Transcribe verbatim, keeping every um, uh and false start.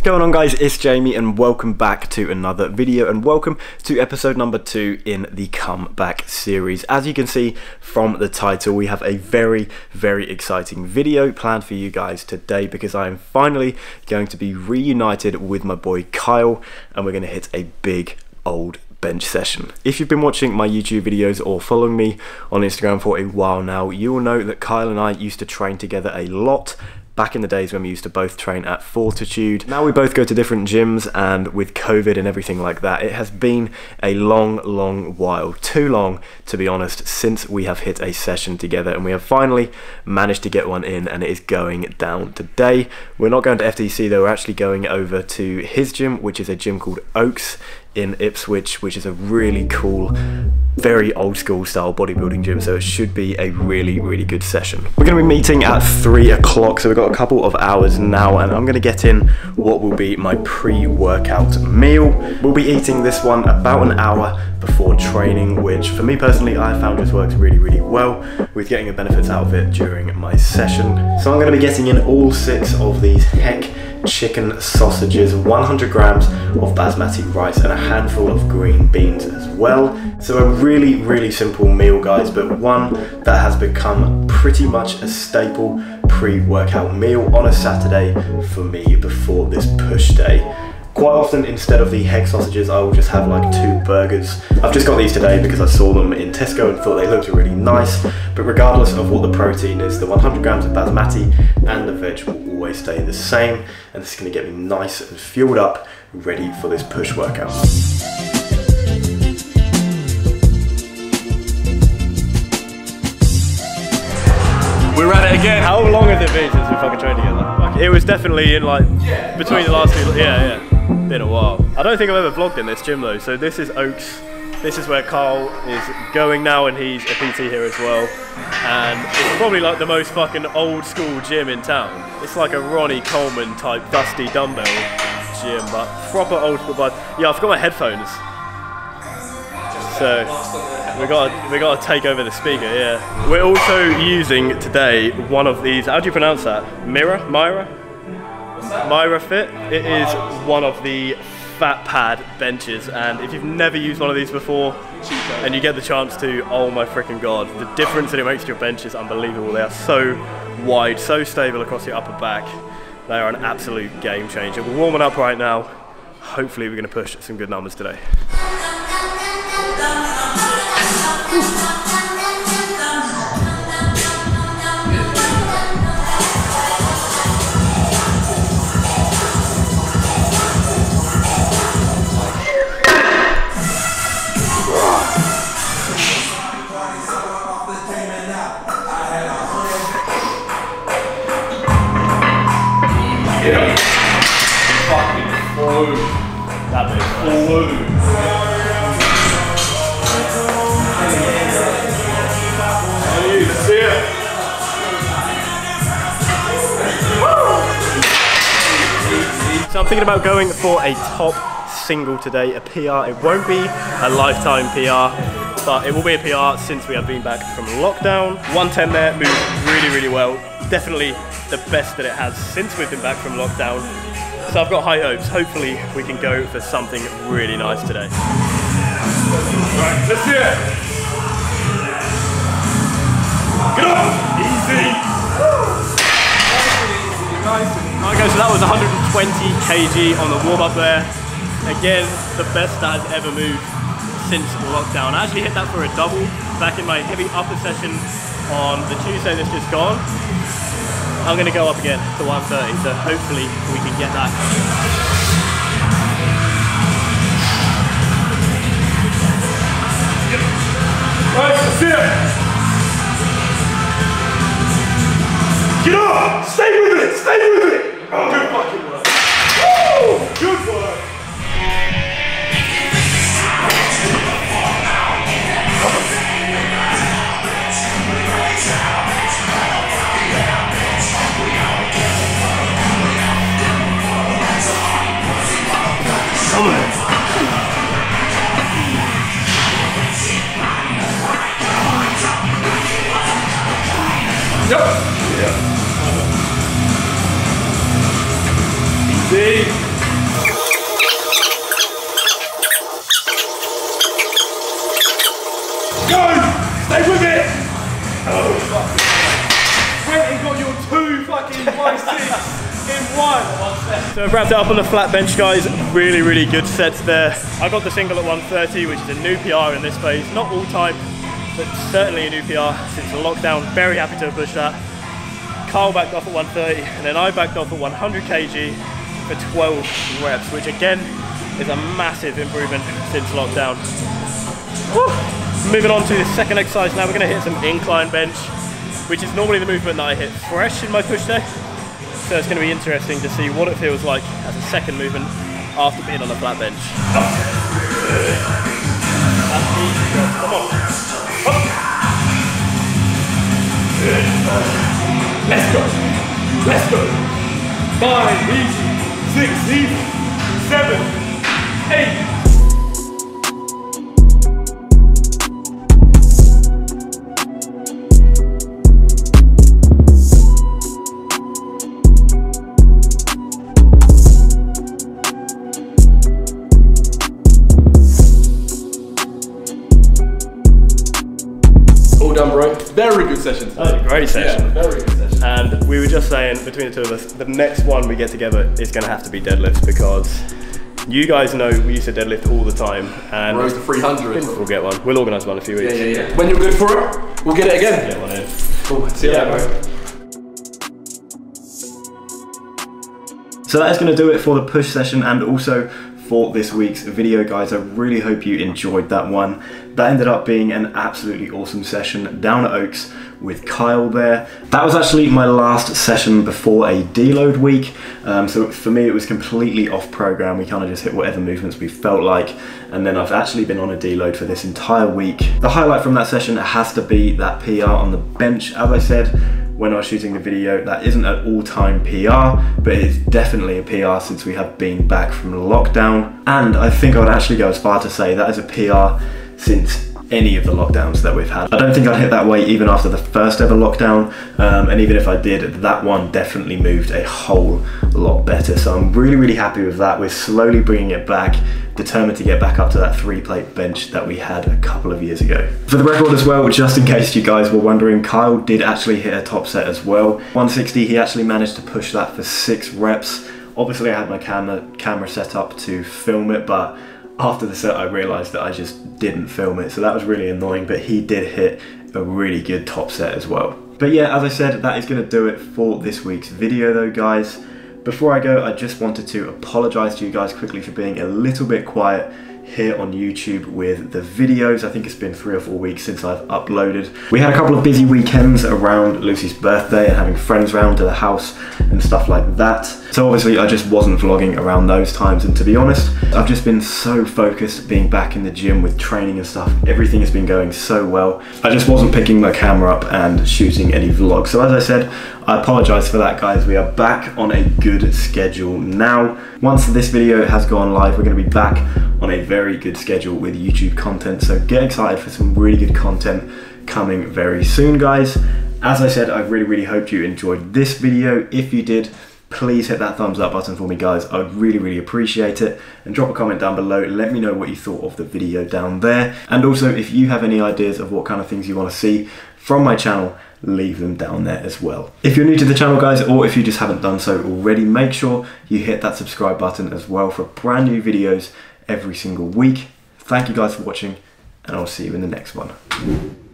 What's going on, guys? It's Jamie and welcome back to another video, and welcome to episode number two in the comeback series. As you can see from the title, we have a very very exciting video planned for you guys today, because I am finally going to be reunited with my boy Kyle, and we're going to hit a big old bench session. If you've been watching my YouTube videos or following me on Instagram for a while now, you will know that Kyle and I used to train together a lot back in the days when we used to both train at Fortitude. Now we both go to different gyms, and with COVID and everything like that, it has been a long, long while, too long to be honest, since we have hit a session together, and we have finally managed to get one in, and it is going down today. We're not going to F T C though, we're actually going over to his gym, which is a gym called Oaks in Ipswich, which is a really cool, very old school style bodybuilding gym, so it should be a really really good session. We're going to be meeting at three o'clock, so we've got a couple of hours now, and I'm going to get in what will be my pre-workout meal. We'll be eating this one about an hour before training, which for me personally, I found this works really really well with getting the benefits out of it during my session. So I'm going to be getting in all six of these Heck chicken sausages, one hundred grams of basmati rice, and a handful of green beans as well. So a really really simple meal, guys, but one that has become pretty much a staple pre-workout meal on a Saturday for me before this push day. Quite often, instead of the Heck sausages, I will just have like two burgers. I've just got these today because I saw them in Tesco and thought they looked really nice, but regardless of what the protein is, the one hundred grams of basmati and the veg will always stay the same, and this is going to get me nice and fueled up, ready for this push workout. We're at it again. How long has it been since we fucking trained together? It was definitely in like, yeah, between the last two, yeah, yeah. Been a while. I don't think I've ever vlogged in this gym though, so this is Oaks. This is where Carl is going now, and he's a P T here as well. And it's probably like the most fucking old school gym in town. It's like a Ronnie Coleman type dusty dumbbell gym, but proper old school vibe. Yeah, I forgot my headphones. So we got we got to take over the speaker. Yeah. We're also using today one of these. How do you pronounce that? Mira, Myra. Mirafit. It is one of the fat pad benches, and if you've never used one of these before and you get the chance to, oh my freaking god, the difference that it makes to your bench is unbelievable. They are so wide, so stable across your upper back. They are an absolute game changer. We're warming up right now. Hopefully we're going to push some good numbers today. So I'm thinking about going for a top single today, a P R. It won't be a lifetime P R, but it will be a P R since we have been back from lockdown. one ten there, moved really, really well. Definitely the best that it has since we've been back from lockdown. So I've got high hopes. Hopefully we can go for something really nice today. Right, let's do it. Get up, easy. Woo. Nice. Alright guys, so that was one hundred twenty kilograms on the warm-up there. Again, the best that has ever moved since lockdown. I actually hit that for a double back in my heavy upper session on the Tuesday that's just gone. I'm going to go up again to one thirty, so hopefully we can get that. Alright, let's do it! Get up! Stay with it! Stay with it! Oh. Good fucking work. Woo! Good work. Come on. Yep. Yeah. So I've wrapped it up on the flat bench, guys. Really, really good sets there. I got the single at one thirty, which is a new P R in this phase. Not all time, but certainly a new P R since the lockdown. Very happy to have pushed that. Carl backed off at one thirty, and then I backed off at one hundred kilograms for twelve reps, which again is a massive improvement since lockdown. Woo! Moving on to the second exercise now, we're going to hit some incline bench, which is normally the movement that I hit fresh in my push day. So it's going to be interesting to see what it feels like as a second movement after being on a flat bench. Come on. Let's go. Let's go. Five, easy, six, easy, seven, eight. All done, bro. Very good session. That was a great session. Yeah, very good. And we were just saying, between the two of us, the next one we get together is going to have to be deadlifts, because you guys know we used to deadlift all the time. And rows to three hundred. We'll get one. We'll organise one in a few weeks. Yeah, yeah, yeah. When you're good for it, we'll get it again. Get one in. Cool. See you yeah, later, bro. So that is going to do it for the push session and also for this week's video, guys. I really hope you enjoyed that one. That ended up being an absolutely awesome session down at Oaks with Kyle there. That was actually my last session before a deload week. Um, so for me, it was completely off program. We kind of just hit whatever movements we felt like. And then I've actually been on a deload for this entire week. The highlight from that session has to be that P R on the bench. As I said, when I was shooting the video, that isn't an all-time P R, but it's definitely a P R since we have been back from lockdown. And I think I would actually go as far to say that is a P R since any of the lockdowns that we've had. I don't think I'd hit that weight even after the first ever lockdown, um, and even if I did, that one definitely moved a whole lot better. So I'm really, really happy with that. We're slowly bringing it back, determined to get back up to that three plate bench that we had a couple of years ago. For the record as well, just in case you guys were wondering, Kyle did actually hit a top set as well. one sixty, he actually managed to push that for six reps. Obviously I had my camera, camera set up to film it, but after the set I realized that I just didn't film it, so that was really annoying, but he did hit a really good top set as well. But yeah, as I said, that is gonna do it for this week's video though, guys. Before I go, I just wanted to apologise to you guys quickly for being a little bit quiet here on YouTube with the videos. I think it's been three or four weeks since I've uploaded. We had a couple of busy weekends around Lucy's birthday and having friends round to the house and stuff like that. So obviously I just wasn't vlogging around those times, and to be honest, I've just been so focused being back in the gym with training and stuff. Everything has been going so well. I just wasn't picking my camera up and shooting any vlogs. So as I said, I apologise for that, guys. We are back on a good schedule now. Once this video has gone live, we're going to be back on a very good schedule with YouTube content, so get excited for some really good content coming very soon, guys. As I said, I really, really hoped you enjoyed this video. If you did, please hit that thumbs up button for me, guys. I would really, really appreciate it. And drop a comment down below. Let me know what you thought of the video down there. And also, if you have any ideas of what kind of things you want to see from my channel, leave them down there as well. If you're new to the channel, guys, or if you just haven't done so already, make sure you hit that subscribe button as well for brand new videos every single week. Thank you guys for watching, and I'll see you in the next one.